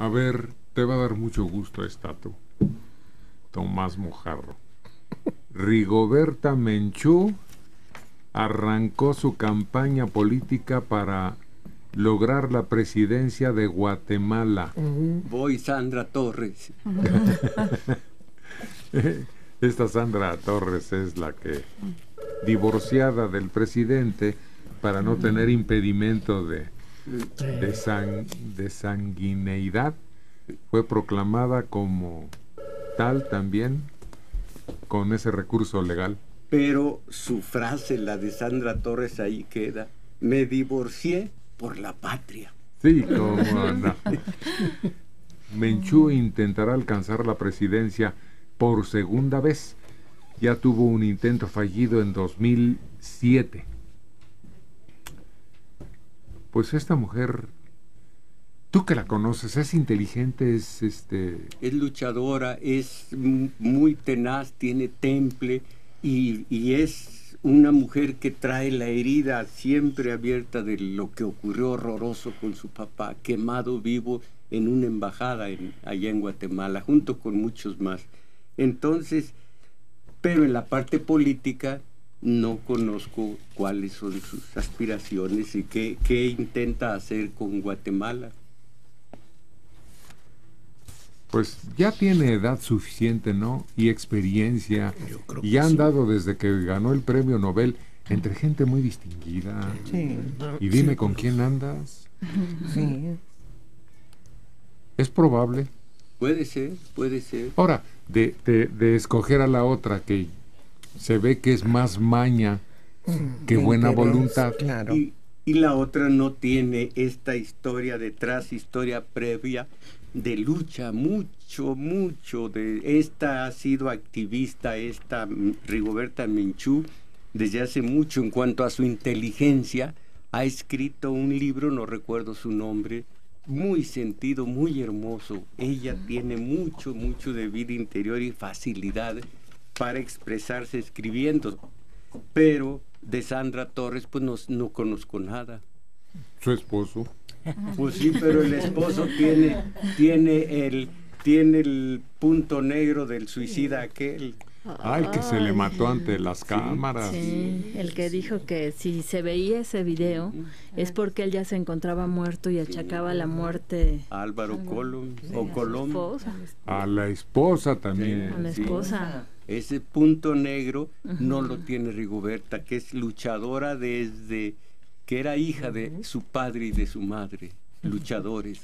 A ver, te va a dar mucho gusto esta tú. Tomás Mojarro. Rigoberta Menchú arrancó su campaña política para lograr la presidencia de Guatemala. Voy, Sandra Torres. Esta Sandra Torres es la que, divorciada del presidente, para no tener impedimento de sanguineidad, fue proclamada como tal también con ese recurso legal. Pero su frase, la de Sandra Torres, ahí queda: me divorcié por la patria. Sí, cómo no. Menchú intentará alcanzar la presidencia por segunda vez. Ya tuvo un intento fallido en 2007. Pues esta mujer, tú que la conoces, es inteligente, es es luchadora, es muy tenaz, tiene temple y es una mujer que trae la herida siempre abierta de lo que ocurrió horroroso con su papá, quemado vivo en una embajada allá en Guatemala, junto con muchos más. Entonces, pero en la parte política no conozco cuáles son sus aspiraciones y qué intenta hacer con Guatemala. Pues ya tiene edad suficiente, ¿no? Y experiencia. Yo creo y que han sí. Dado desde que ganó el premio Nobel entre gente muy distinguida. Sí. Y dime, sí, ¿con quién andas? Sí. Es probable. Puede ser, puede ser. Ahora, de escoger a la otra que se ve que es más maña que buena voluntad. Claro. Y la otra no tiene esta historia detrás, historia previa de lucha, mucho de esta. Ha sido activista esta Rigoberta Menchú desde hace mucho. En cuanto a su inteligencia, ha escrito un libro, no recuerdo su nombre, muy sentido, muy hermoso. Ella tiene mucho de vida interior y facilidad para expresarse escribiendo. Pero de Sandra Torres pues no conozco nada. Su esposo. Pues sí, pero el esposo tiene el punto negro del suicida aquel. Ay, que se le mató ante las cámaras. Sí, el que dijo que si se veía ese video es porque él ya se encontraba muerto y achacaba la muerte a Álvaro Colum o Colum. A la esposa también. Sí, a la esposa. Ese punto negro no lo tiene Rigoberta, que es luchadora desde que era hija de su padre y de su madre, luchadores.